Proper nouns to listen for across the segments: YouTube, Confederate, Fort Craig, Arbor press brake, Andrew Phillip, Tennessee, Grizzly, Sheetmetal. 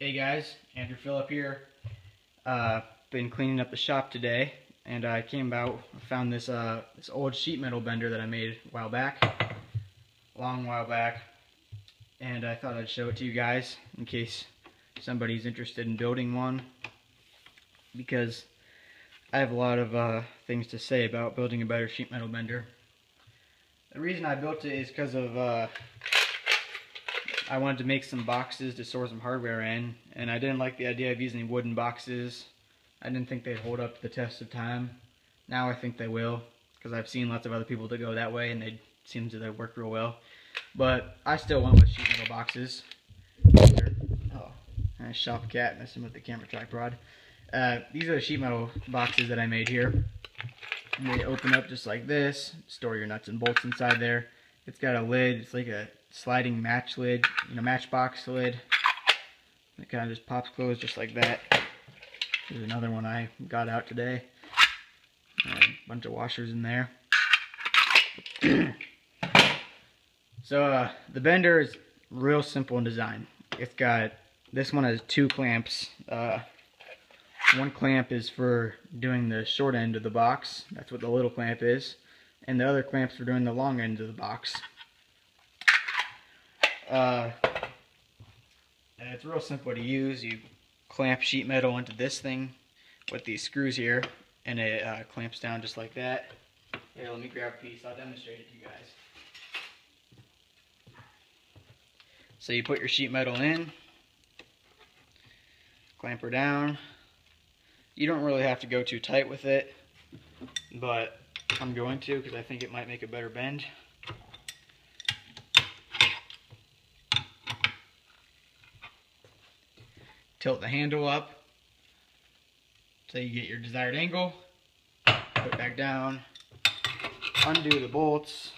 Hey guys, Andrew Phillip here. Been cleaning up the shop today, and I came about, found this this old sheet metal bender that I made a while back, and I thought I'd show it to you guys in case somebody's interested in building one, because I have a lot of things to say about building a better sheet metal bender. The reason I built it is because of I wanted to make some boxes to store some hardware in, and I didn't like the idea of using wooden boxes. I didn't think they'd hold up to the test of time. Now I think they will, because I've seen lots of other people that go that way and they seem to work real well. But I still went with sheet metal boxes. Oh, and I shop cat messing with the camera tripod. These are the sheet metal boxes that I made here. And they open up just like this, store your nuts and bolts inside there. It's got a lid, it's like a sliding match lid, you know, matchbox lid. It kind of just pops closed just like that. There's another one I got out today. A bunch of washers in there. So the bender is real simple in design. It's got, this one has two clamps. One clamp is for doing the short end of the box. That's what the little clamp is. And the other clamps for doing the long end of the box. And it's real simple to use. You clamp sheet metal into this thing with these screws here, and it clamps down just like that. Here, let me grab a piece. I'll demonstrate it to you guys. So you put your sheet metal in, clamp her down. You don't really have to go too tight with it, but I'm going to because I think it might make a better bend. Tilt the handle up so you get your desired angle, put it back down, undo the bolts,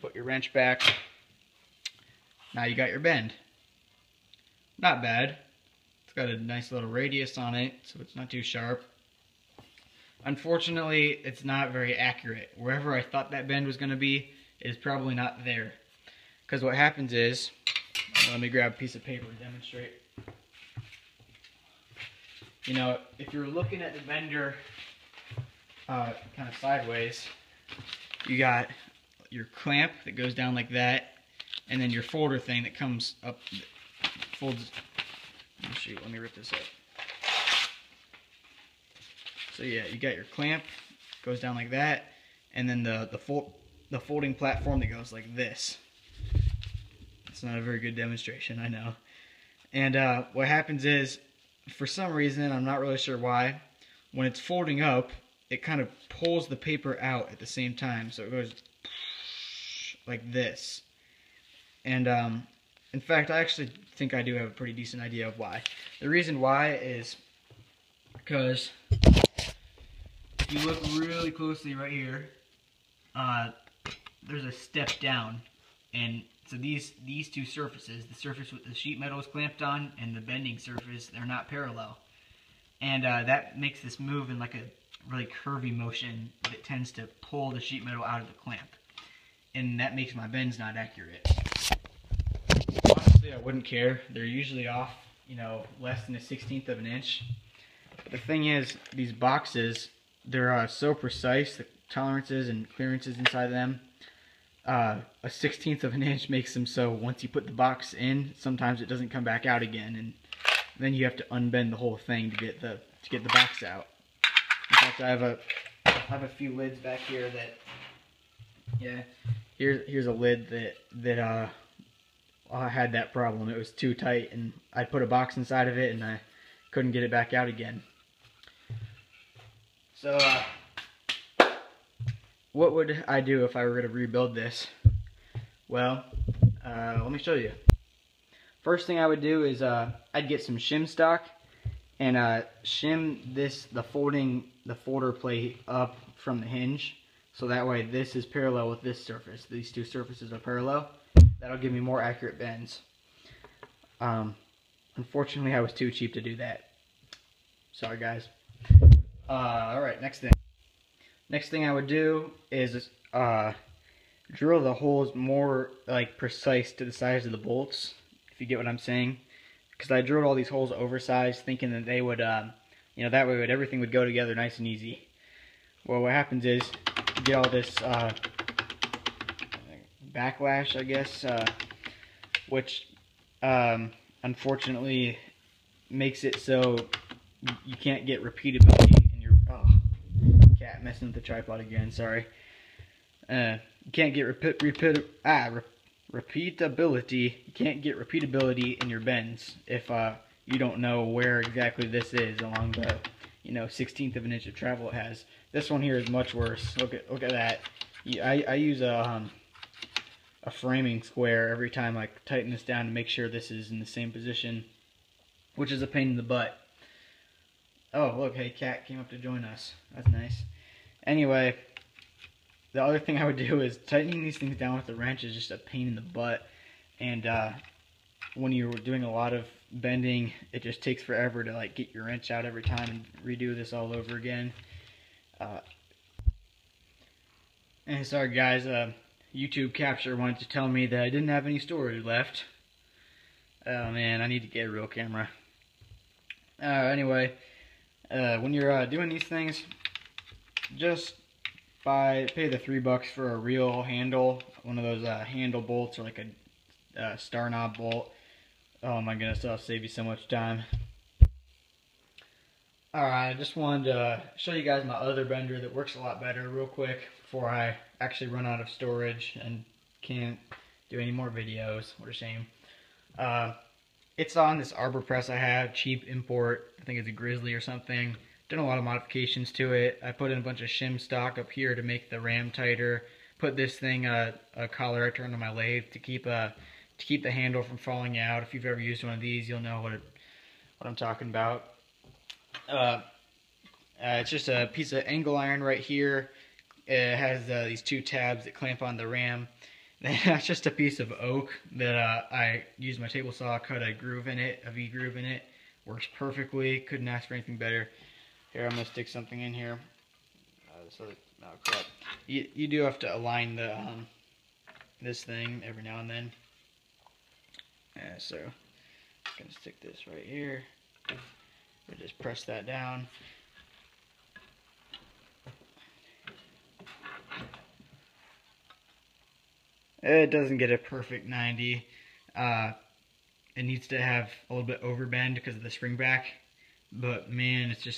put your wrench back, now you got your bend. Not bad, it's got a nice little radius on it, so it's not too sharp. Unfortunately, it's not very accurate. Wherever I thought that bend was going to be is probably not there. Because what happens is, let me grab a piece of paper to demonstrate. You know, if you're looking at the bender kind of sideways, you got your clamp that goes down like that, and then your folder thing that comes up, folds. Oh, shoot, let me rip this up. So yeah, you got your clamp, goes down like that, and then the folding platform that goes like this. It's not a very good demonstration, I know. And what happens is, for some reason, I'm not really sure why, when it's folding up, it kind of pulls the paper out at the same time, so it goes like this. And in fact, I actually think I do have a pretty decent idea of why. The reason why is because if you look really closely right here, there's a step down, and so these two surfaces, the surface with the sheet metal is clamped on and the bending surface, they're not parallel, and that makes this move in like a really curvy motion that tends to pull the sheet metal out of the clamp, and that makes my bends not accurate. Honestly, I wouldn't care. They're usually off, you know, less than a 1/16 of an inch. But the thing is, these boxes, they're so precise, the tolerances and clearances inside of them. A 1/16 of an inch makes them so once you put the box in, sometimes it doesn't come back out again, and then you have to unbend the whole thing to get the box out. In fact, I have a few lids back here that, yeah, here's a lid that I had that problem. It was too tight, and I put a box inside of it, and I couldn't get it back out again. So, what would I do if I were going to rebuild this? Well, let me show you. First thing I would do is I'd get some shim stock and shim the folder plate up from the hinge, so that way this is parallel with this surface. These two surfaces are parallel. That'll give me more accurate bends. Unfortunately, I was too cheap to do that. Sorry, guys. Alright, next thing. Next thing I would do is drill the holes more like precise to the size of the bolts, if you get what I'm saying. Because I drilled all these holes oversized, thinking that they would, you know, that way everything would go together nice and easy. Well, what happens is you get all this backlash, I guess, which unfortunately makes it so you can't get repeatability in your... Oh, cat messing with the tripod again, sorry. You can't get repeatability. You can't get repeatability in your bends if you don't know where exactly this is along the, you know, 16th of an inch of travel it has. This one here is much worse. Look at that. I use a framing square every time I tighten this down to make sure this is in the same position, which is a pain in the butt. Oh, look, hey, cat came up to join us. That's nice. Anyway, the other thing I would do is tightening these things down with the wrench is just a pain in the butt. And when you're doing a lot of bending, it just takes forever to like get your wrench out every time and redo this all over again. And sorry guys, YouTube Capture wanted to tell me that I didn't have any storage left. Oh man, I need to get a real camera. Anyway, when you're doing these things, just pay the $3 for a real handle, one of those handle bolts or like a star knob bolt. Oh my goodness, that'll save you so much time. Alright, I just wanted to show you guys my other bender that works a lot better real quick before I actually run out of storage and can't do any more videos. What a shame. It's on this arbor press I have, cheap import. I think it's a Grizzly or something. Done a lot of modifications to it. I put in a bunch of shim stock up here to make the ram tighter. Put this thing a collar I turned on my lathe to keep the handle from falling out. If you've ever used one of these, you'll know what I'm talking about. It's just a piece of angle iron right here. It has these two tabs that clamp on the ram. That's just a piece of oak that I used my table saw, cut a groove in it, a V groove in it. Works perfectly. Couldn't ask for anything better. Here, I'm gonna stick something in here. Oh crap! You do have to align the this thing every now and then. So I'm gonna stick this right here. We'll just press that down. It doesn't get a perfect 90. It needs to have a little bit overbend because of the spring back, but man, it's just